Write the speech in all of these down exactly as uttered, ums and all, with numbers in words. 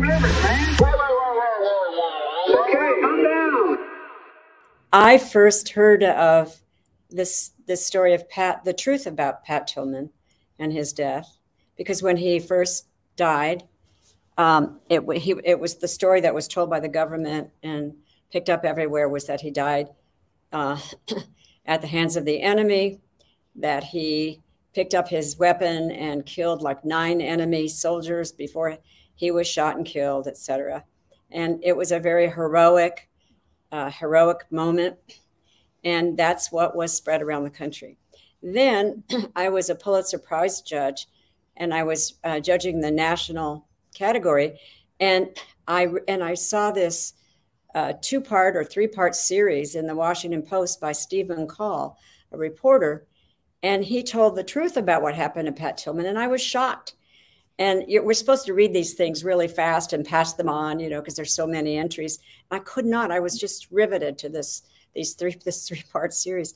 no limits, man. Okay, calm down. I first heard of this this story of Pat, the truth about Pat Tillman and his death, because when he first died, um, it he, it was the story that was told by the government and picked up everywhere was that he died uh, at the hands of the enemy, that he picked up his weapon and killed like nine enemy soldiers before he was shot and killed, et cetera. And it was a very heroic, uh, heroic moment. And that's what was spread around the country. Then I was a Pulitzer Prize judge, and I was uh, judging the national category. And I, and I saw this uh, two-part or three-part series in the Washington Post by Stephen Call, a reporter, and he told the truth about what happened to Pat Tillman, and I was shocked. And we're supposed to read these things really fast and pass them on, you know, because there's so many entries. I could not. I was just riveted to this these three this three-part series.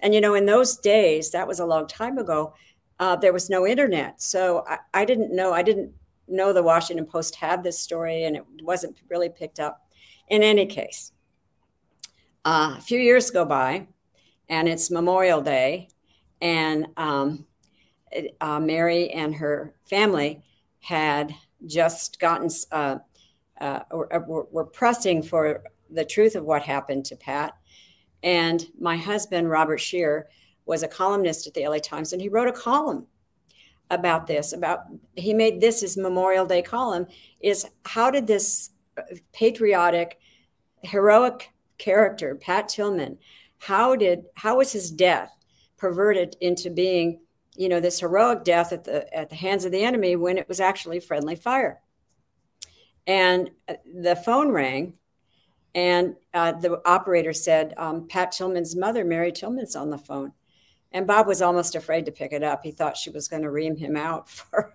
And, you know, in those days, that was a long time ago, uh, there was no internet. So I, I didn't know. I didn't know the Washington Post had this story, and it wasn't really picked up. In any case, uh, a few years go by, and it's Memorial Day. And um, uh, Mary and her family had just gotten, uh, uh, were, were pressing for the truth of what happened to Pat. And my husband, Robert Scheer, was a columnist at the L A Times, and he wrote a column about this, about, he made this his Memorial Day column, is how did this patriotic, heroic character, Pat Tillman, how did, how was his death perverted into being, you know, this heroic death at the at the hands of the enemy when it was actually friendly fire? And the phone rang, and uh, the operator said, um, Pat Tillman's mother, Mary Tillman's on the phone. And Bob was almost afraid to pick it up. He thought she was going to ream him out for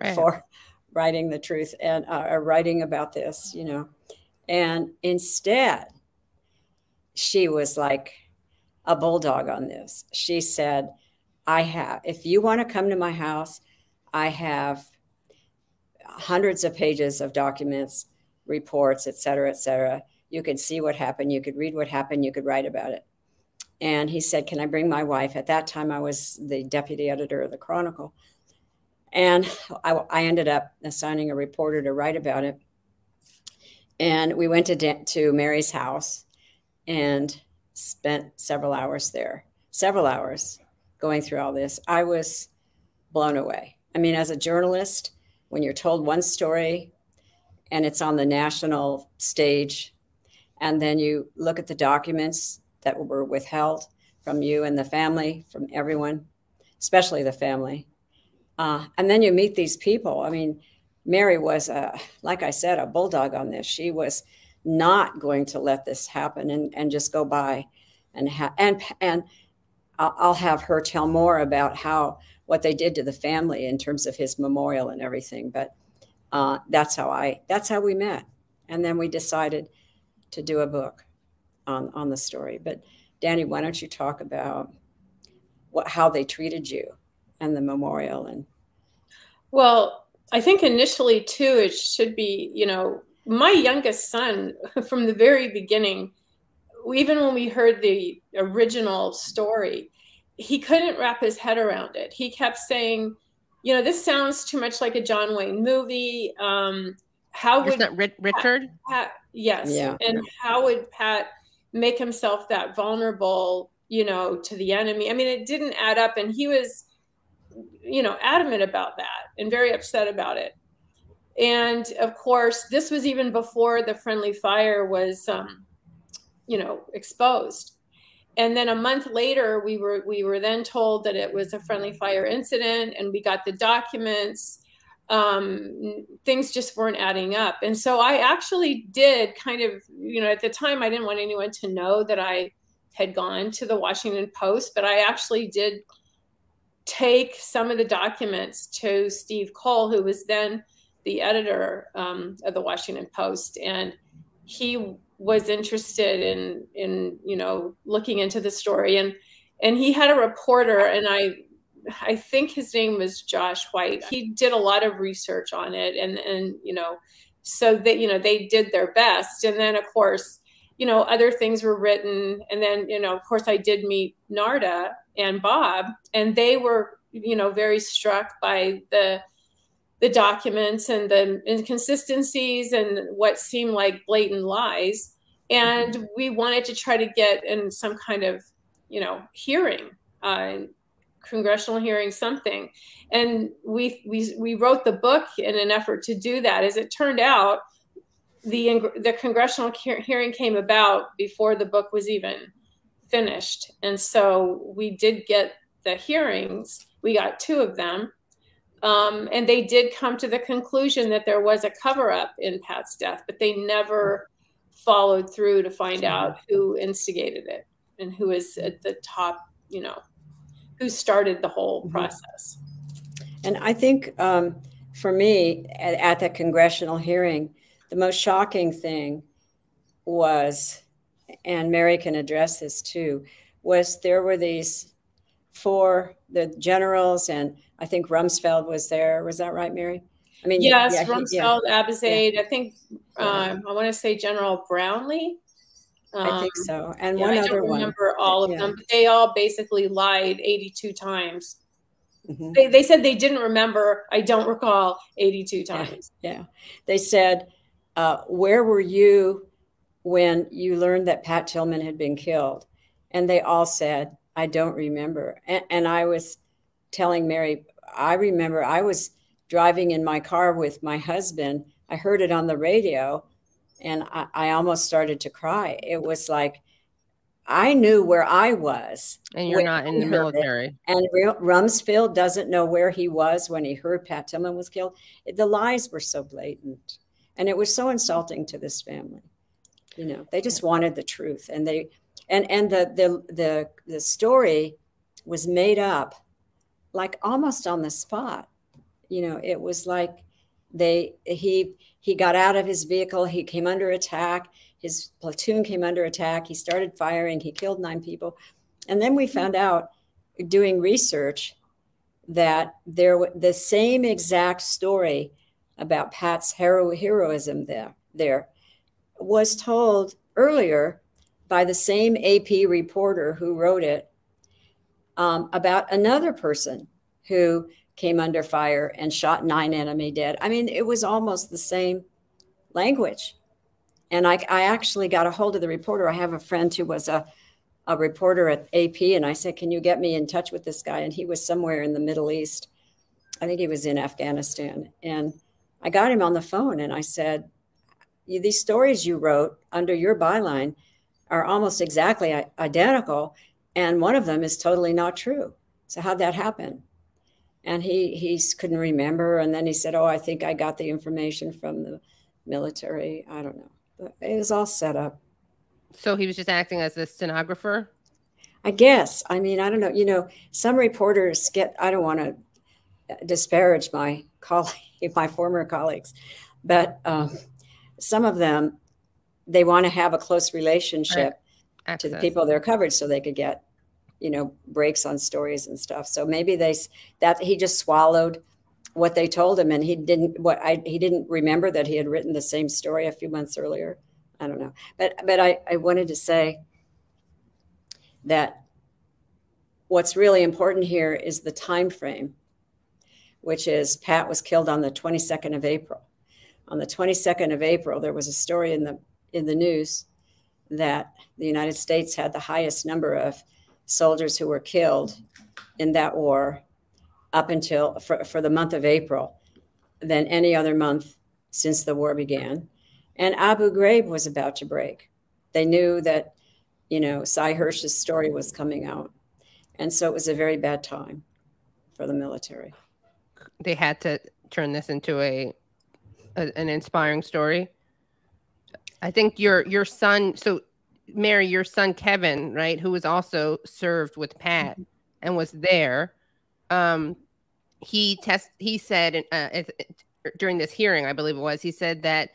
right. for writing the truth and uh, writing about this, you know. And instead, she was like a bulldog on this. She said, I have, if you want to come to my house, I have hundreds of pages of documents, reports, et cetera, et cetera. You could see what happened. You could read what happened. You could write about it. And he said, can I bring my wife? At that time, I was the deputy editor of the Chronicle. And I, I ended up assigning a reporter to write about it. And we went to, to Mary's house and spent several hours there, several hours going through all this. I was blown away. I mean, as a journalist, when you're told one story and it's on the national stage, and then you look at the documents that were withheld from you and the family, from everyone, especially the family. Uh, and then you meet these people. I mean, Mary was, a, like I said, a bulldog on this. She was not going to let this happen and, and just go by, and ha and and I'll have her tell more about how what they did to the family in terms of his memorial and everything. But uh, that's how I that's how we met, and then we decided to do a book on on the story. But Danny, why don't you talk about what how they treated you and the memorial? And well, I think initially too, it should be, you know. My youngest son, from the very beginning, even when we heard the original story, he couldn't wrap his head around it. He kept saying, you know, this sounds too much like a John Wayne movie. Um, how would that Pat, Richard? Pat, yes. Yeah. And yeah. How would Pat make himself that vulnerable, you know, to the enemy? I mean, it didn't add up. And he was, you know, adamant about that and very upset about it. And of course, this was even before the friendly fire was, um, you know, exposed. And then a month later, we were we were then told that it was a friendly fire incident, and we got the documents. Um, things just weren't adding up. And so I actually did kind of, you know, at the time, I didn't want anyone to know that I had gone to the Washington Post, but I actually did take some of the documents to Steve Cole, who was then the editor um, of the Washington Post, and he was interested in, in, you know, looking into the story, and, and he had a reporter, and I I think his name was Josh White. He did a lot of research on it. And, and, you know, so that, you know, they did their best. And then of course, you know, other things were written. And then, you know, of course I did meet Narda and Bob, and they were, you know, very struck by the, the documents and the inconsistencies and what seemed like blatant lies. And mm-hmm. we wanted to try to get in some kind of, you know, hearing, uh, congressional hearing, something. And we, we, we wrote the book in an effort to do that. As it turned out, the, the congressional hearing came about before the book was even finished. And so we did get the hearings. We got two of them. Um, and they did come to the conclusion that there was a cover-up in Pat's death, but they never followed through to find out who instigated it and who is at the top, you know, who started the whole process. And I think um, for me, at, at that congressional hearing, the most shocking thing was, and Mary can address this too, was there were these four, the generals, and I think Rumsfeld was there. Was that right, Mary? I mean, yes, yeah, Rumsfeld, yeah. Abizaid, yeah. I think, um, I want to say General Brownlee. Um, I think so. And yeah, one I other one. I don't remember all of yeah. them, but they all basically lied eighty-two times. Mm-hmm. they, they said they didn't remember. I don't recall eighty-two times. Yeah. yeah. They said, uh, where were you when you learned that Pat Tillman had been killed? And they all said, I don't remember. And, and I was telling Mary, I remember I was driving in my car with my husband. I heard it on the radio, and I, I almost started to cry. It was like, I knew where I was. And you're not in the military. And Rumsfeld doesn't know where he was when he heard Pat Tillman was killed. It, the lies were so blatant. And it was so insulting to this family. You know, they just wanted the truth. And they, and, and the, the, the, the story was made up like almost on the spot. You know, it was like they, he, he got out of his vehicle. He came under attack. His platoon came under attack. He started firing. He killed nine people. And then we found out doing research that there was the same exact story about Pat's hero, heroism there, there was told earlier by the same A P reporter who wrote it um, about another person who came under fire and shot nine enemy dead. I mean, it was almost the same language. And I, I actually got a hold of the reporter. I have a friend who was a, a reporter at A P, and I said, can you get me in touch with this guy? And he was somewhere in the Middle East. I think he was in Afghanistan. And I got him on the phone, and I said, these stories you wrote under your byline are almost exactly identical, and one of them is totally not true. So how'd that happen? And he, he couldn't remember. And then he said, oh, I think I got the information from the military. I don't know. But it was all set up. So he was just acting as a stenographer? I guess. I mean, I don't know. You know, some reporters get, I don't want to disparage my colleague, my former colleagues, but um, some of them, they want to have a close relationship right. to the people they're covered so they could get, you know, breaks on stories and stuff. So maybe they, that he just swallowed what they told him, and he didn't, what I, he didn't remember that he had written the same story a few months earlier. I don't know. But, but I, I wanted to say that what's really important here is the time frame, which is Pat was killed on the twenty-second of April. On the twenty-second of April, there was a story in the, in the news that the United States had the highest number of soldiers who were killed in that war up until for, for the month of April than any other month since the war began. And Abu Ghraib was about to break. They knew that, you know, Cy Hirsch's story was coming out. And so it was a very bad time for the military. They had to turn this into a, a an inspiring story. I think your, your son, so Mary, your son, Kevin, right, who was also served with Pat and was there. Um, he test. He said uh, it, it, during this hearing, I believe it was, he said that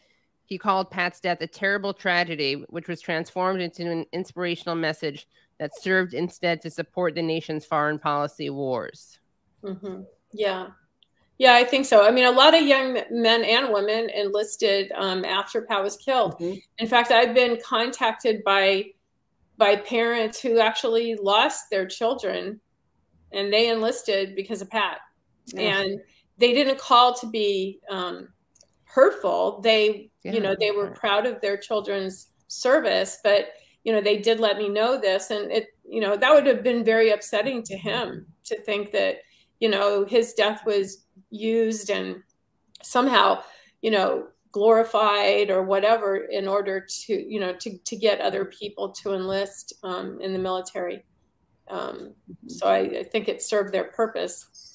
he called Pat's death a terrible tragedy, which was transformed into an inspirational message that served instead to support the nation's foreign policy wars. Mm-hmm. Yeah. Yeah, I think so. I mean, a lot of young men and women enlisted um, after Pat was killed. Mm-hmm. In fact, I've been contacted by by parents who actually lost their children and they enlisted because of Pat. Mm-hmm. And they didn't call to be um, hurtful. They, yeah. you know, they were proud of their children's service, but, you know, they did let me know this. And it, you know, that would have been very upsetting to him to think that, you know, his death was used and somehow, you know, glorified or whatever in order to, you know, to, to get other people to enlist um, in the military. Um, so I, I think it served their purpose.